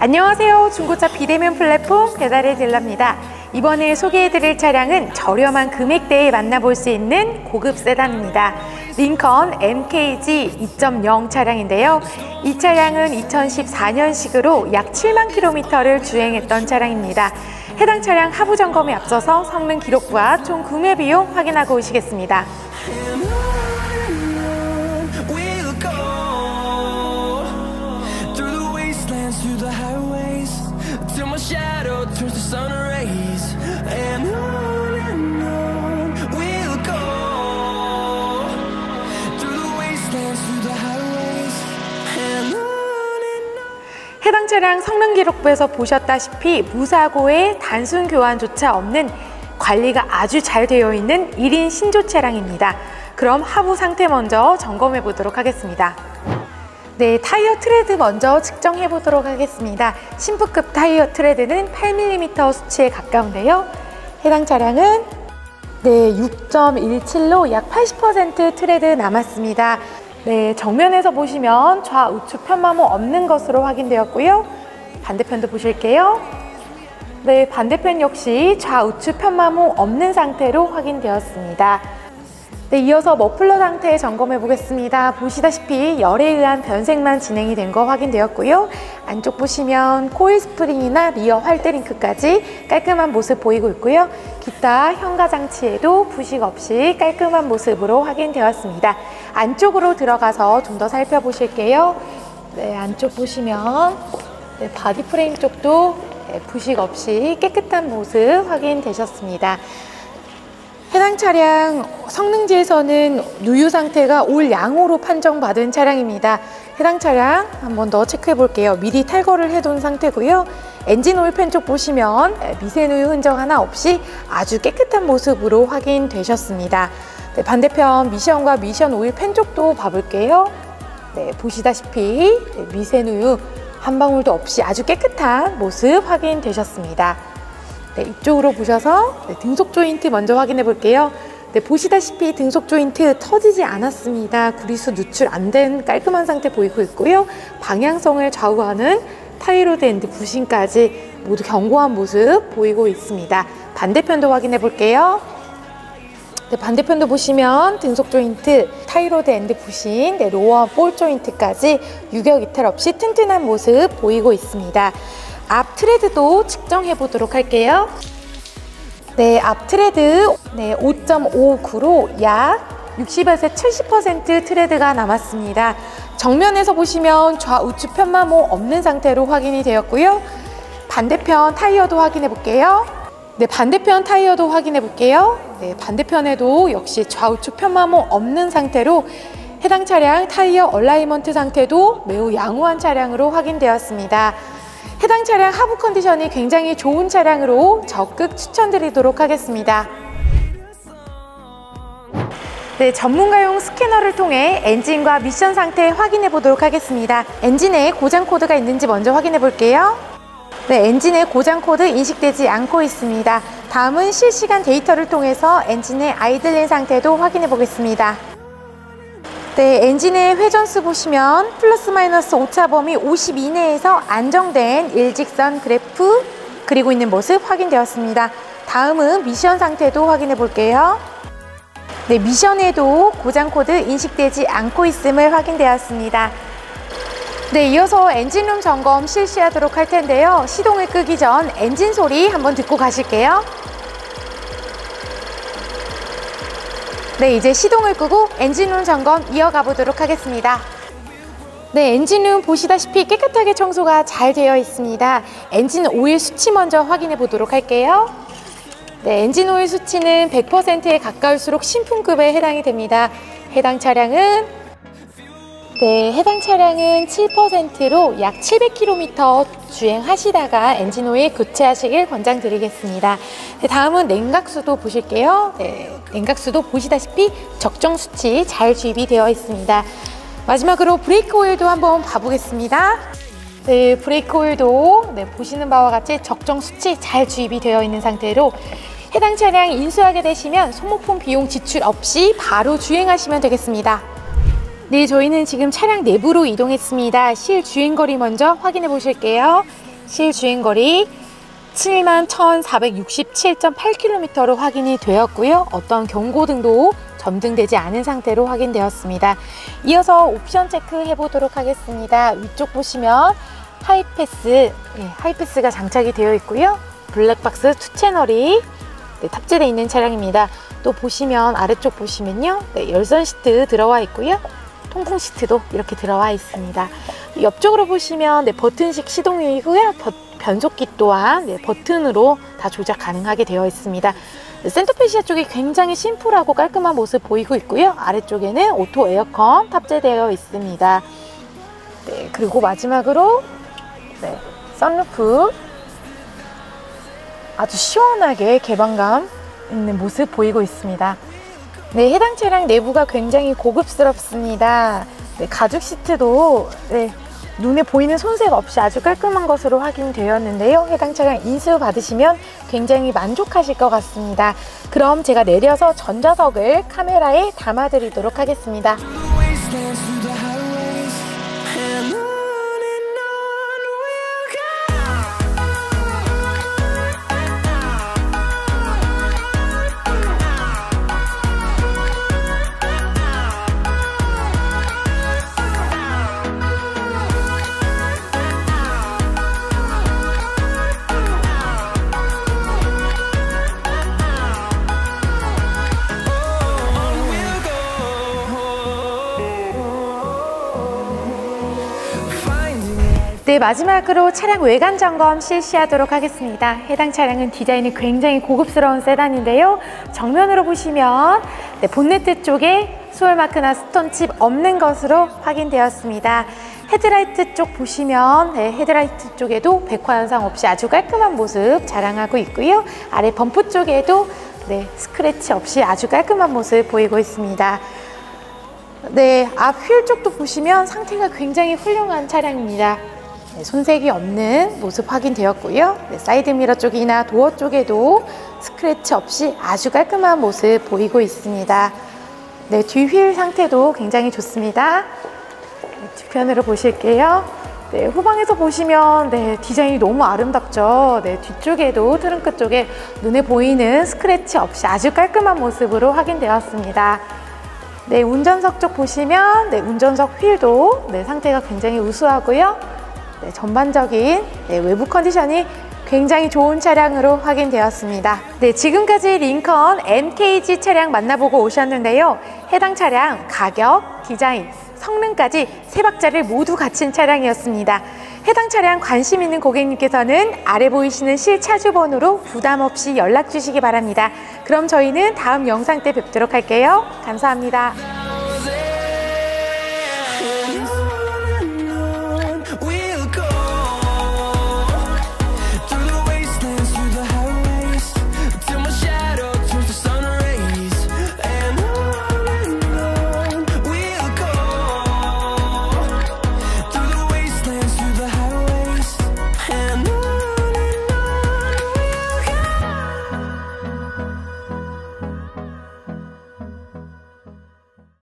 안녕하세요. 중고차 비대면 플랫폼 배달의 딜러입니다. 이번에 소개해드릴 차량은 저렴한 금액대에 만나볼 수 있는 고급 세단입니다. 링컨 MKZ 2.0 차량인데요. 이 차량은 2014년식으로 약 7만 킬로미터를 주행했던 차량입니다. 해당 차량 하부 점검에 앞서서 성능 기록부와 총 구매 비용 확인하고 오시겠습니다. 해당 차량 성능 기록부에서 보셨다시피 무사고에 단순 교환조차 없는 관리가 아주 잘 되어 있는 1인 신조 차량입니다. 그럼 하부 상태 먼저 점검해 보도록 하겠습니다. 네, 타이어 트레드 먼저 측정해 보도록 하겠습니다. 신부급 타이어 트레드는 8mm 수치에 가까운데요. 해당 차량은 네, 6.17로 약 80% 트레드 남았습니다. 네, 정면에서 보시면 좌우측 편마모 없는 것으로 확인되었고요. 반대편도 보실게요. 네, 반대편 역시 좌우측 편마모 없는 상태로 확인되었습니다. 네, 이어서 머플러 상태 점검해 보겠습니다. 보시다시피 열에 의한 변색만 진행이 된 거 확인되었고요. 안쪽 보시면 코일 스프링이나 리어 활대링크까지 깔끔한 모습 보이고 있고요. 기타 현가 장치에도 부식 없이 깔끔한 모습으로 확인되었습니다. 안쪽으로 들어가서 좀 더 살펴보실게요. 네, 안쪽 보시면 네, 바디 프레임 쪽도 네, 부식 없이 깨끗한 모습 확인되셨습니다. 해당 차량 성능지에서는 누유 상태가 올 양호로 판정받은 차량입니다. 해당 차량 한번 더 체크해 볼게요. 미리 탈거를 해둔 상태고요. 엔진 오일팬 쪽 보시면 미세 누유 흔적 하나 없이 아주 깨끗한 모습으로 확인되셨습니다. 네, 반대편 미션과 미션 오일팬 쪽도 봐볼게요. 네, 보시다시피 미세 누유 한 방울도 없이 아주 깨끗한 모습 확인되셨습니다. 네, 이쪽으로 보셔서 네, 등속 조인트 먼저 확인해 볼게요. 네, 보시다시피 등속 조인트 터지지 않았습니다. 구리수 누출 안 된 깔끔한 상태 보이고 있고요. 방향성을 좌우하는 타이로드 엔드 부신까지 모두 견고한 모습 보이고 있습니다. 반대편도 확인해 볼게요. 네, 반대편도 보시면 등속 조인트, 타이로드 엔드 부신, 네, 로어 볼 조인트까지 유격 이탈 없이 튼튼한 모습 보이고 있습니다. 앞 트레드도 측정해 보도록 할게요. 네, 앞 트레드 네, 5.59로 약 60에서 70% 트레드가 남았습니다. 정면에서 보시면 좌우측 편마모 없는 상태로 확인이 되었고요. 반대편 타이어도 확인해 볼게요. 네, 반대편 타이어도 확인해 볼게요. 네, 반대편에도 역시 좌우측 편마모 없는 상태로 해당 차량 타이어 얼라이먼트 상태도 매우 양호한 차량으로 확인되었습니다. 해당 차량 하부 컨디션이 굉장히 좋은 차량으로 적극 추천드리도록 하겠습니다. 네, 전문가용 스캐너를 통해 엔진과 미션 상태 확인해 보도록 하겠습니다. 엔진에 고장 코드가 있는지 먼저 확인해 볼게요. 네, 엔진에 고장 코드 인식되지 않고 있습니다. 다음은 실시간 데이터를 통해서 엔진의 아이들링 상태도 확인해 보겠습니다. 네, 엔진의 회전수 보시면 플러스 마이너스 오차 범위 50 이내에서 안정된 일직선 그래프 그리고 있는 모습 확인되었습니다. 다음은 미션 상태도 확인해 볼게요. 네, 미션에도 고장 코드 인식되지 않고 있음을 확인되었습니다. 네, 이어서 엔진룸 점검 실시하도록 할 텐데요. 시동을 끄기 전 엔진 소리 한번 듣고 가실게요. 네, 이제 시동을 끄고 엔진룸 점검 이어가 보도록 하겠습니다. 네, 엔진룸 보시다시피 깨끗하게 청소가 잘 되어 있습니다. 엔진 오일 수치 먼저 확인해 보도록 할게요. 네, 엔진 오일 수치는 100%에 가까울수록 신품급에 해당이 됩니다. 해당 차량은 네, 해당 차량은 7%로 약 700km 주행하시다가 엔진 오일 교체하시길 권장드리겠습니다. 네, 다음은 냉각수도 보실게요. 네, 냉각수도 보시다시피 적정 수치 잘 주입이 되어 있습니다. 마지막으로 브레이크 오일도 한번 봐보겠습니다. 네, 브레이크 오일도 네, 보시는 바와 같이 적정 수치 잘 주입이 되어 있는 상태로 해당 차량 인수하게 되시면 소모품 비용 지출 없이 바로 주행하시면 되겠습니다. 네, 저희는 지금 차량 내부로 이동했습니다. 실주행거리 먼저 확인해 보실게요. 실주행거리 71,467.8km로 확인이 되었고요. 어떤 경고등도 점등되지 않은 상태로 확인되었습니다. 이어서 옵션 체크해 보도록 하겠습니다. 위쪽 보시면 하이패스가 장착이 되어 있고요. 블랙박스 2채널이 탑재되어 있는 차량입니다. 또 보시면 아래쪽 보시면요. 열선 시트 들어와 있고요. 통풍 시트도 이렇게 들어와 있습니다. 옆쪽으로 보시면 버튼식 시동이고요. 변속기 또한 버튼으로 다 조작 가능하게 되어 있습니다. 센터핀 시야 쪽이 굉장히 심플하고 깔끔한 모습 보이고 있고요. 아래쪽에는 오토 에어컨 탑재되어 있습니다. 그리고 마지막으로 선루프 아주 시원하게 개방감 있는 모습 보이고 있습니다. 해당 차량 내부가 굉장히 고급스럽습니다. 가죽 시트도 눈에 보이는 손색 없이 아주 깔끔한 것으로 확인되었는데요. 해당 차량 인수 받으시면 굉장히 만족하실 것 같습니다. 그럼 제가 내려서 전좌석을 카메라에 담아드리도록 하겠습니다. 마지막으로 차량 외관 점검 실시하도록 하겠습니다. 해당 차량은 디자인이 굉장히 고급스러운 세단인데요. 정면으로 보시면 본네트 쪽에 소울마크나 스톤칩 없는 것으로 확인되었습니다. 헤드라이트 쪽 보시면 헤드라이트 쪽에도 백화 현상 없이 아주 깔끔한 모습 자랑하고 있고요. 아래 범프 쪽에도 스크래치 없이 아주 깔끔한 모습 보이고 있습니다. 앞 휠 쪽도 보시면 상태가 굉장히 훌륭한 차량입니다. 손색이 없는 모습 확인되었고요. 사이드미러 쪽이나 도어 쪽에도 스크래치 없이 아주 깔끔한 모습 보이고 있습니다. 뒷휠 상태도 굉장히 좋습니다. 뒤편으로 보실게요. 후방에서 보시면 디자인이 너무 아름답죠. 뒤쪽에도 트렁크 쪽에 눈에 보이는 스크래치 없이 아주 깔끔한 모습으로 확인되었습니다. 운전석 쪽 보시면 운전석 휠도 상태가 굉장히 우수하고요. 전반적인 외부 컨디션이 굉장히 좋은 차량으로 확인되었습니다. 지금까지 링컨 MKZ 차량 만나보고 오셨는데요. 해당 차량 가격, 디자인, 성능까지 세 박자를 모두 갖춘 차량이었습니다. 해당 차량 관심 있는 고객님께서는 아래 보이시는 실차주번호로 부담 없이 연락 주시기 바랍니다. 그럼 저희는 다음 영상 때 뵙도록 할게요. 감사합니다.